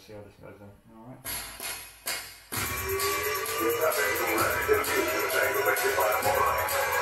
let's see how this goes then. Alright.